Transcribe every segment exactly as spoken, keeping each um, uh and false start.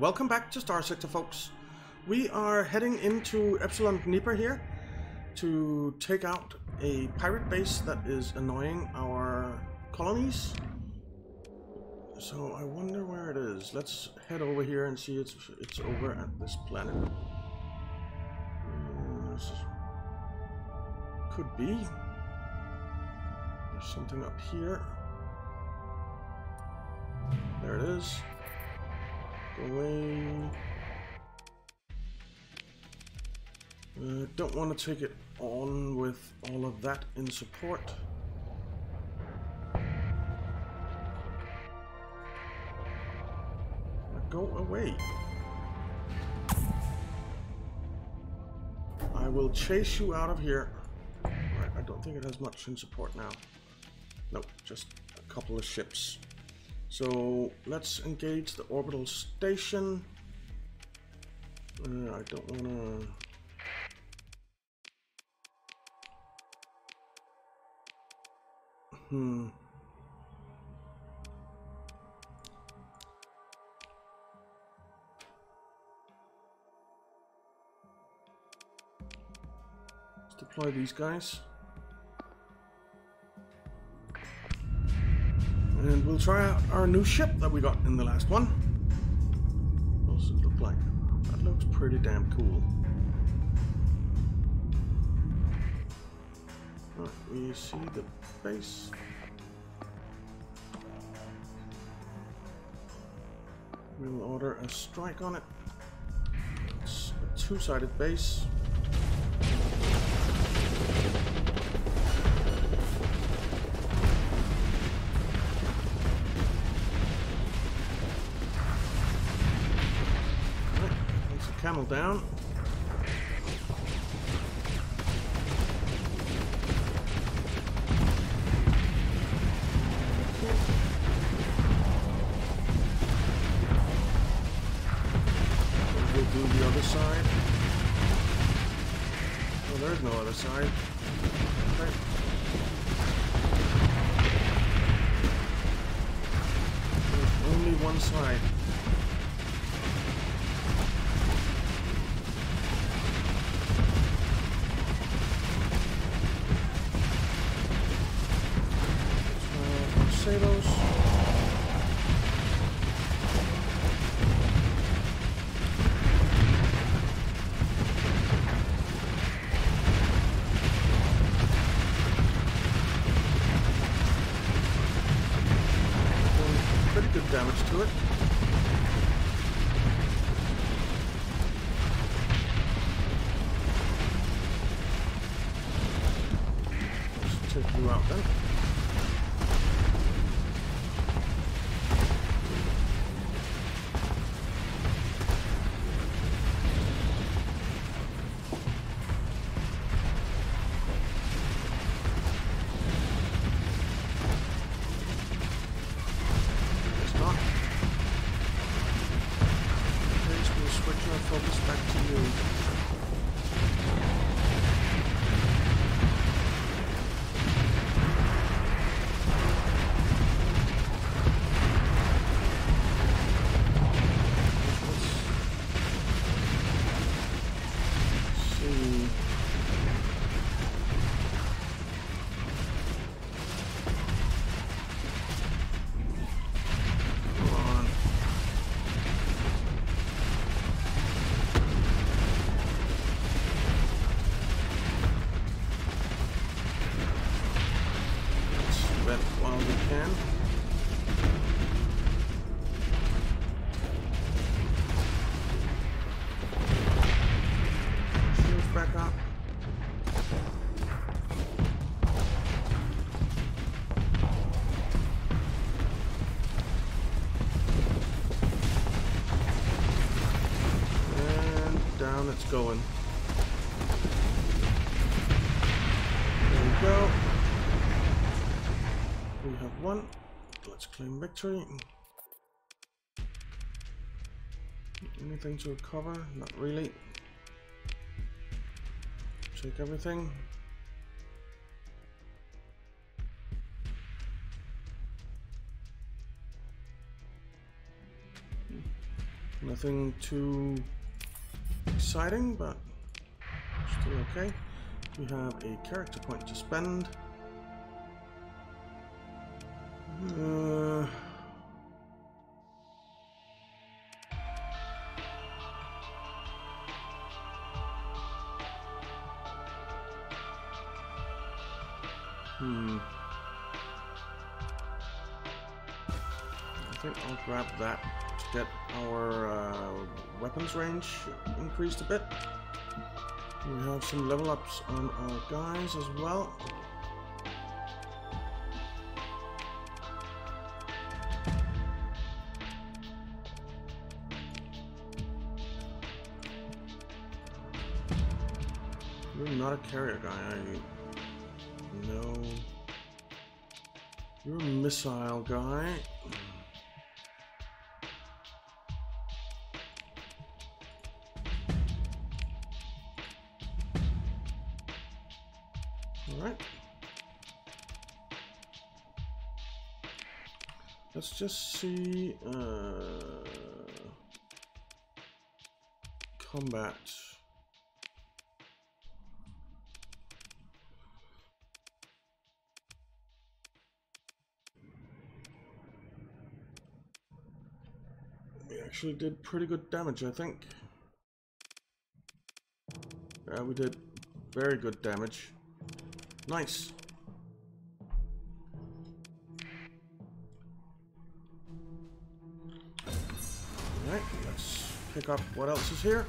Welcome back to Starsector, folks. We are heading into Epsilon Dnieper here to take out a pirate base that is annoying our colonies. So I wonder where it is. Let's head over here and see it's it's over at this planet. This could be. There's something up here. There it is. Away. Uh, don't want to take it on with all of that in support. Go away. I will chase you out of here. Right, I don't think it has much in support now. Nope, just a couple of ships. So let's engage the orbital station. Uh, I don't want to... Hmm. Let's deploy these guys. And we'll try out our new ship that we got in the last one. What does it look like? That looks pretty damn cool. Right, we see the base. We'll order a strike on it. It's a two-sided base. Camel down. We'll do the other side. Well, there's no other side. Okay. There's only one side. Damage to it. Let's take you out then. It's going. There we go. We have one. Let's claim victory. Anything to recover? Not really. Check everything. Nothing too exciting, but still okay. We have a character point to spend. Uh, hmm. I think I'll grab that to get our uh, weapons range increased a bit. We have some level ups on our guys as well. You're not a carrier guy, are you? No. You're a missile guy. Let's just see, uh, combat. We actually did pretty good damage, I think. Yeah, we did very good damage. Nice. Pick up what else is here.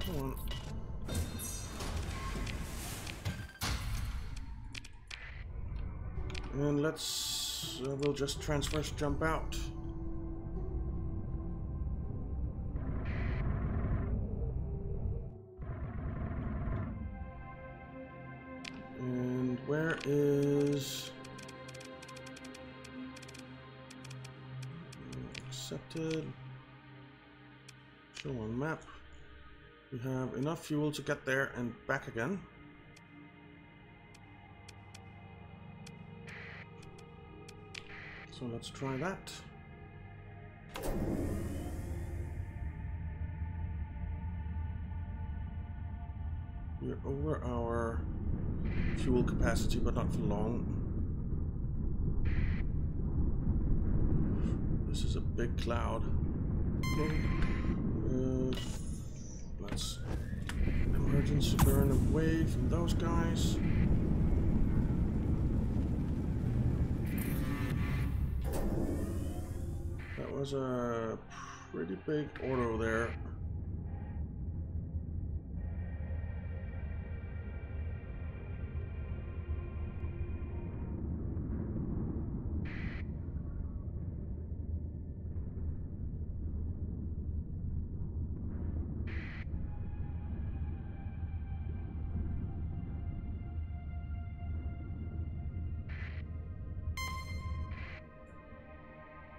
Come on. And let's, uh, we'll just transverse jump out. And where is... accepted. Show on map. We have enough fuel to get there and back again. So let's try that. We're over our fuel capacity, but not for long. This is a big cloud. Uh, let's emergency burn away from those guys. That was a pretty big auto there.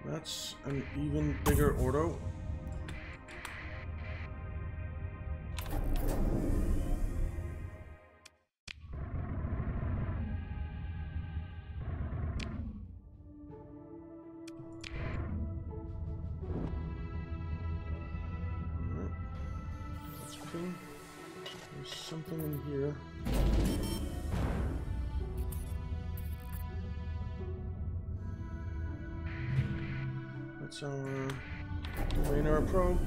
That's an even bigger auto. Alright. That's okay. There's something in here. That's our planar probe.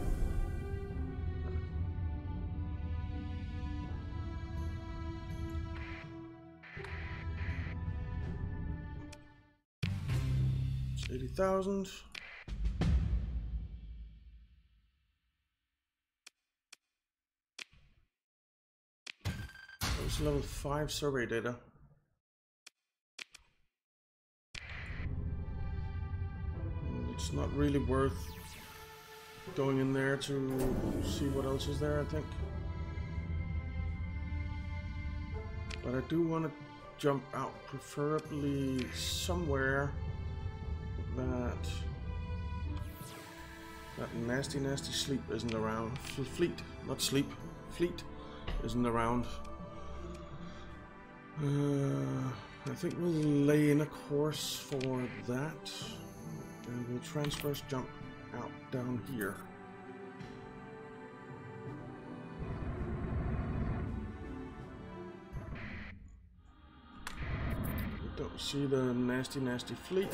It's eighty thousand. It's level five survey data. It's not really worth going in there to see what else is there, I think. But I do want to jump out, preferably somewhere that that nasty, nasty sleep isn't around. Fleet, not sleep. Fleet isn't around. Uh, I think we'll lay in a course for that, and we'll transverse jump out down here. We don't see the nasty, nasty fleet.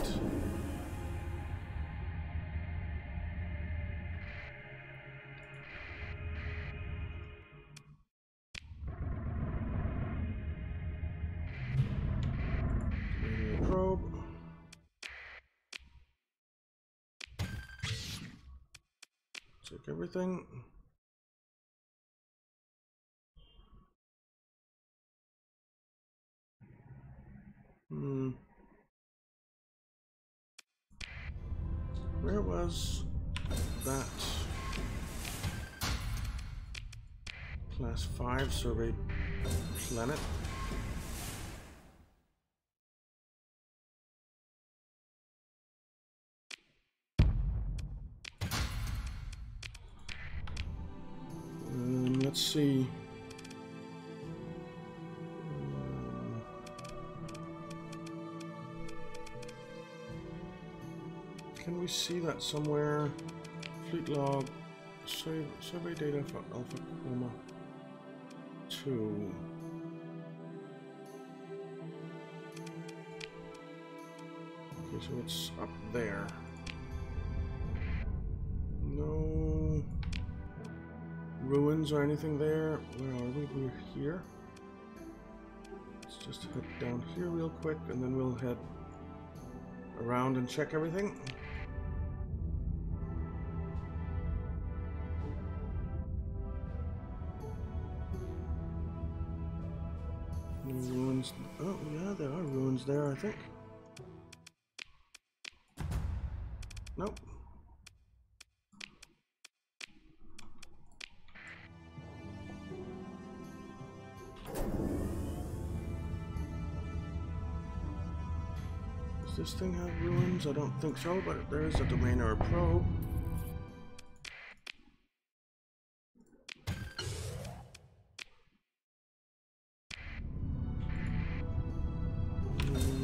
Everything. Hmm. Where was that class five survey planet? Let's see. Um, can we see that somewhere? Fleet log, save, survey data for Alpha Coma Two. Okay, so it's up there. Ruins or anything there? Where are we? We're here. Let's just head down here real quick, and then we'll head around and check everything. No ruins. Oh yeah, there are ruins there, I think. Nope. Does this thing have ruins? I don't think so, but there is a domain or a probe.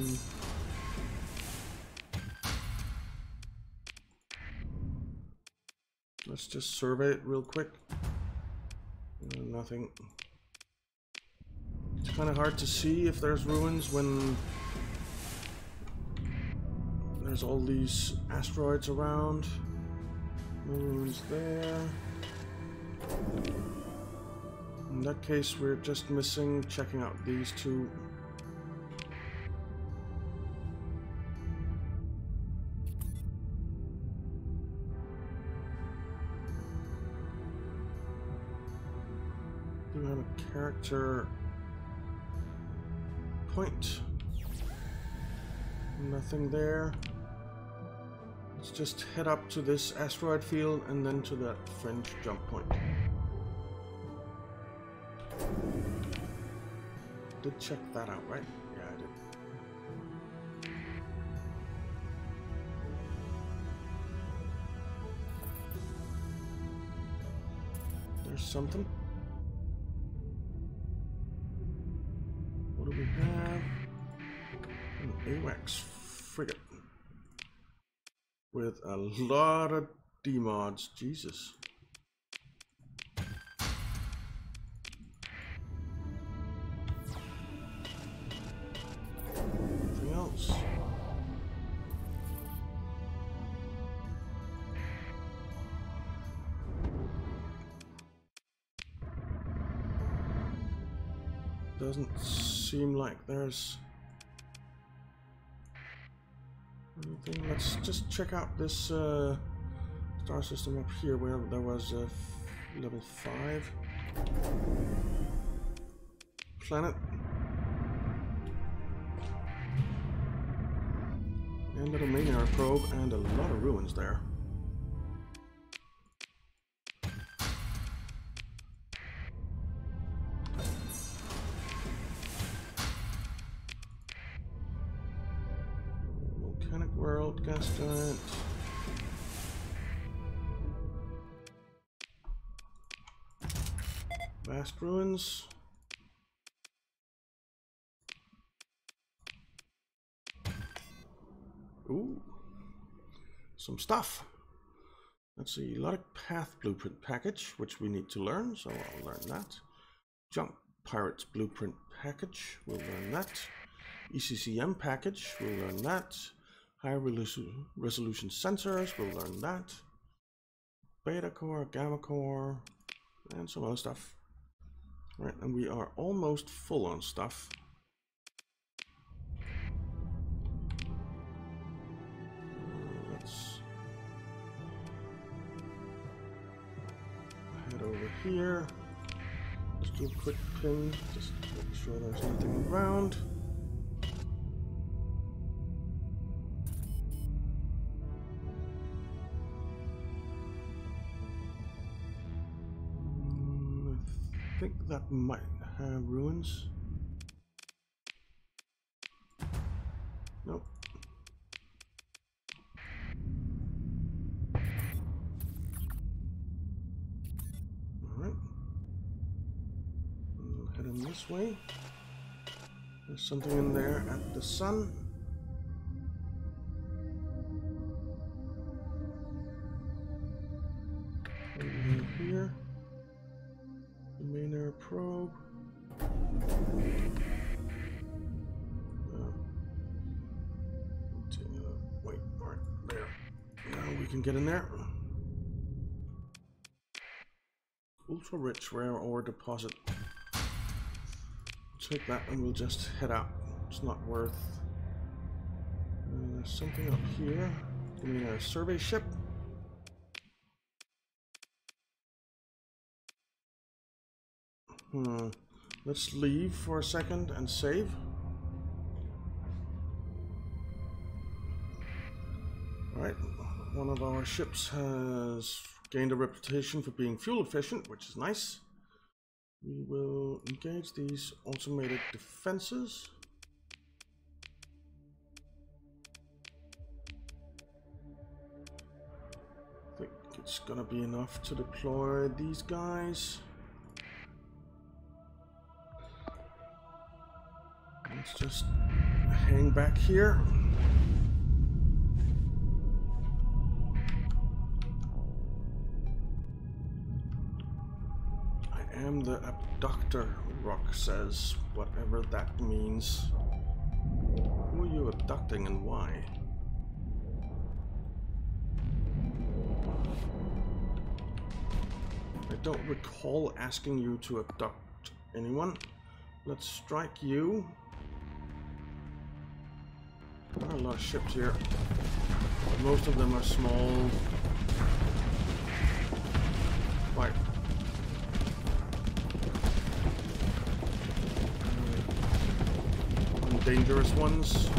Um, let's just survey it real quick. Uh, nothing. It's kind of hard to see if there's ruins when there's all these asteroids around. No ruins there. In that case, we're just missing checking out these two. Do we have a character point? Nothing there. Let's just head up to this asteroid field and then to that fringe jump point. Did check that out, right? Yeah, I did. There's something. What do we have? An AWACS frigate. With a lot of demods, Jesus. Anything else? Doesn't seem like there's. Let's just check out this uh, star system up here where there was a level five planet. And a domain error probe and a lot of ruins there. Vast ruins. Ooh, some stuff. Let's see, logic path blueprint package, which we need to learn, so I'll learn that. Jump pirates blueprint package, we'll learn that. E C C M package, we'll learn that. High resolution sensors, we'll learn that. Beta core, gamma core, and some other stuff. All right, and we are almost full on stuff. Let's head over here. Let's do a quick pin, just to make sure there's nothing around. I think that might have ruins. Nope. Alright. We'll head in this way. There's something in there at the sun. Over here. Main air probe. Uh, wait, right there. Now we can get in there. Ultra rich rare ore deposit. Take that and we'll just head out. It's not worth. Uh, there's something up here. The main air survey ship. Hmm. Let's leave for a second and save. Alright, one of our ships has gained a reputation for being fuel efficient, which is nice. We will engage these automated defenses. I think it's gonna be enough to deploy these guys. Let's just hang back here. I am the abductor, Rock says, whatever that means. Who are you abducting and why? I don't recall asking you to abduct anyone. Let's strike you. There are a lot of ships here, but most of them are small. Right. And dangerous ones.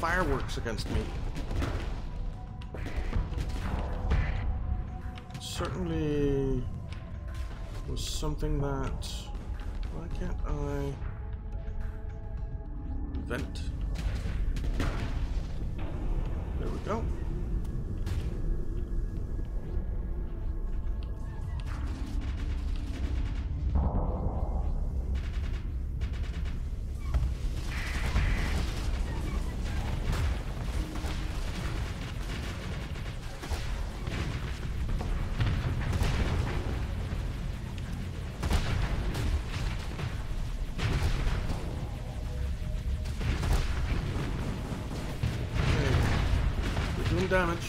Fireworks against me. It certainly was something that. Why can't I vent? There we go. damage.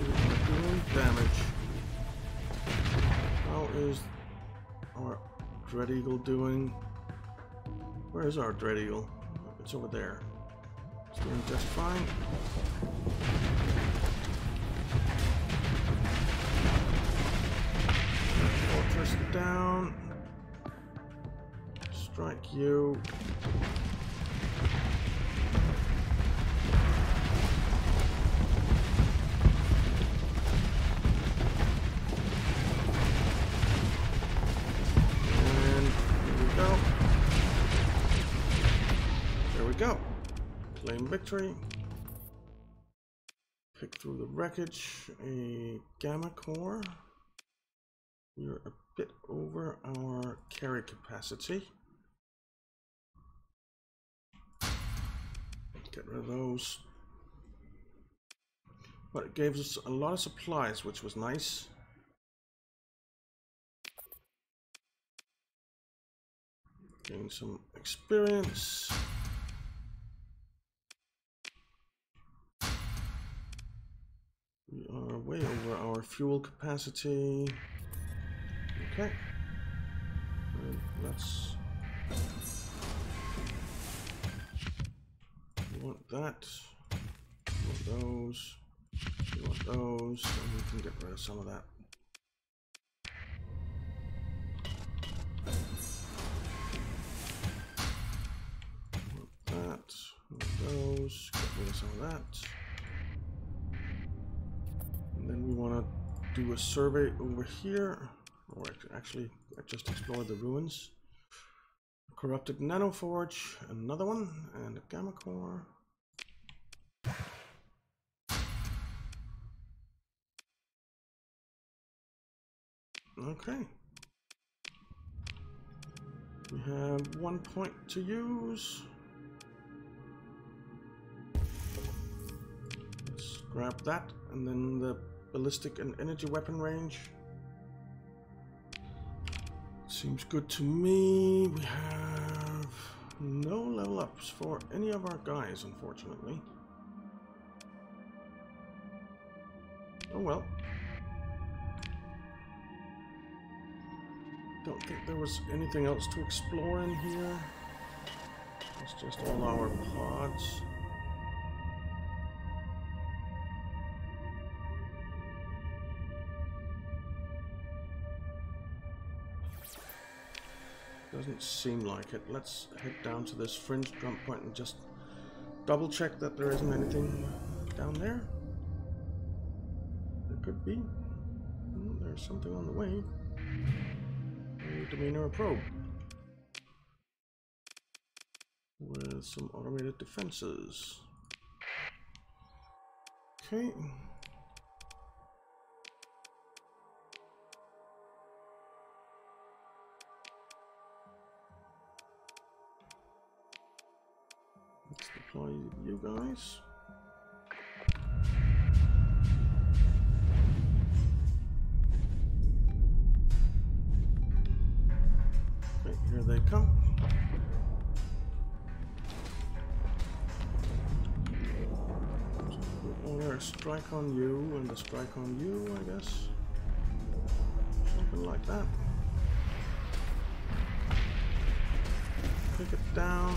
Doing damage. How is our Dread Eagle doing? Where is our Dread Eagle? It's over there. It's doing just fine. Fortress down. Strike you. Go. Claim victory. Pick through the wreckage. A gamma core. We're a bit over our carry capacity. Get rid of those. But it gave us a lot of supplies, which was nice. Gain some experience. We are way over our fuel capacity. Okay. And let's... We want that. We want those. We want those. And we can get rid of some of that. We want that. We want those. Get rid of some of that. Then we want to do a survey over here, or actually just explore the ruins. Corrupted Nanoforge, another one, and a Gamma Core. Okay. We have one point to use. Let's grab that, and then the ballistic and energy weapon range seems good to me. We have no level ups for any of our guys, unfortunately. Oh well. Don't think there was anything else to explore in here. It's just all our pods. Doesn't seem like it. Let's head down to this fringe jump point and just double check that there isn't anything down there. There could be. Oh, there's something on the way. A demeanor probe with some automated defenses. Okay. Let's deploy you guys. Okay, here they come. Order a strike on you and a strike on you, I guess. Something like that. Pick it down.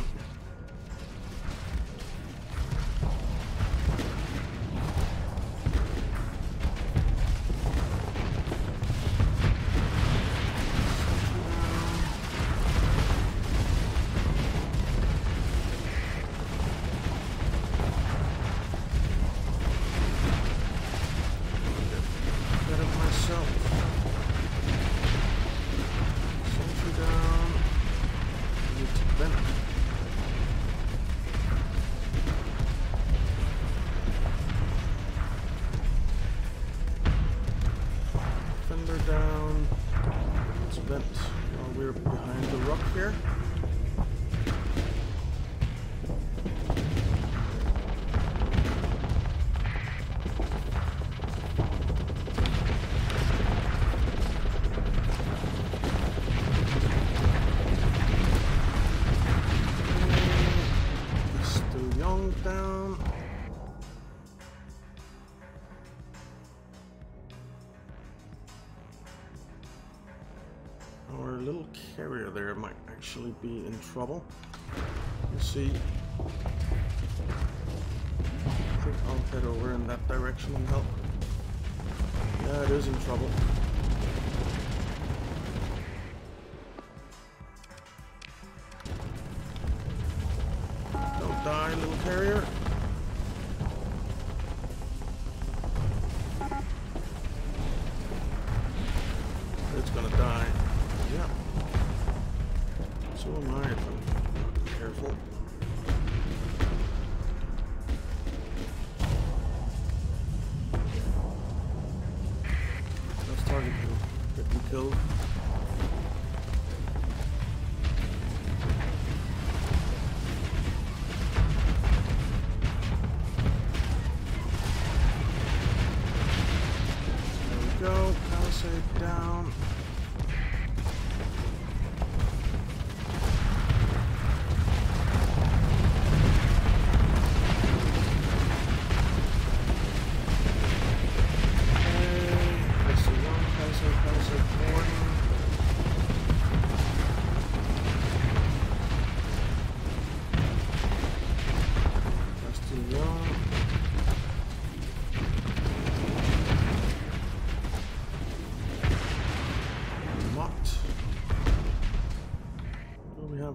Down. little carrier there might actually be in trouble. You see, I think I'll head over in that direction and help. Yeah, it is in trouble. Don't die, little carrier. It's gonna die. Yeah. So am I if I'm not careful. Let's target him. Get him killed. Down.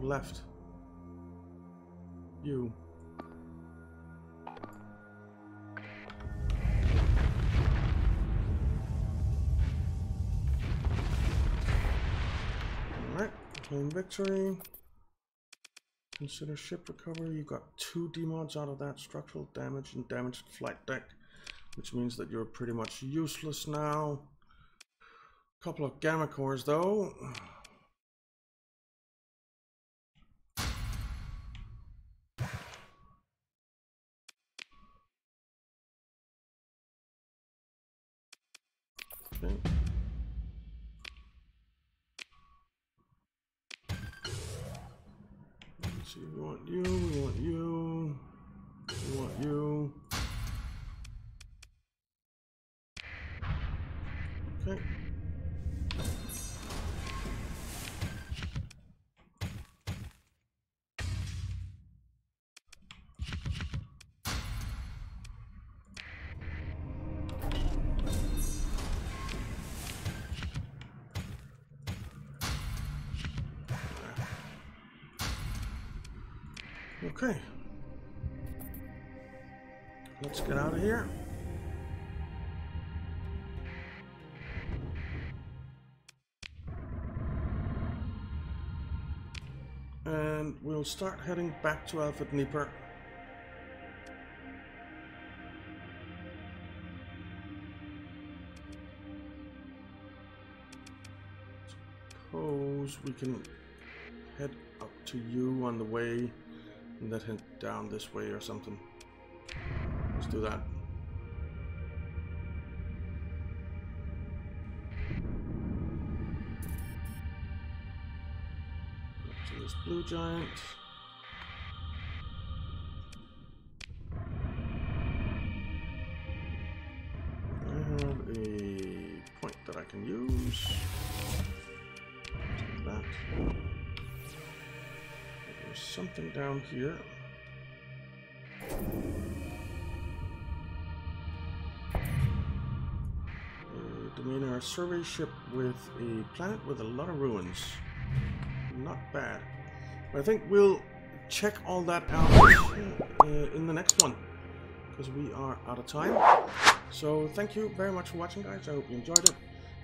Left. You. Alright, claim victory. Consider ship recovery. You got two demods out of that, structural damage and damaged flight deck, which means that you're pretty much useless now. Couple of gamma cores though. So we want you, we want you, we want you. Okay. Okay, let's get out of here. And we'll start heading back to Alfred Dnieper. Suppose we can head up to you on the way. And let him down this way or something. Let's do that. Up to this blue giant. I have a point that I can use. Let's do that. Something down here. Uh, demeanor survey ship with a planet with a lot of ruins. Not bad. I think we'll check all that out uh, in the next one, because we are out of time. So thank you very much for watching, guys. I hope you enjoyed it.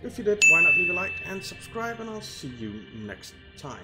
If you did, why not leave a like and subscribe, and I'll see you next time.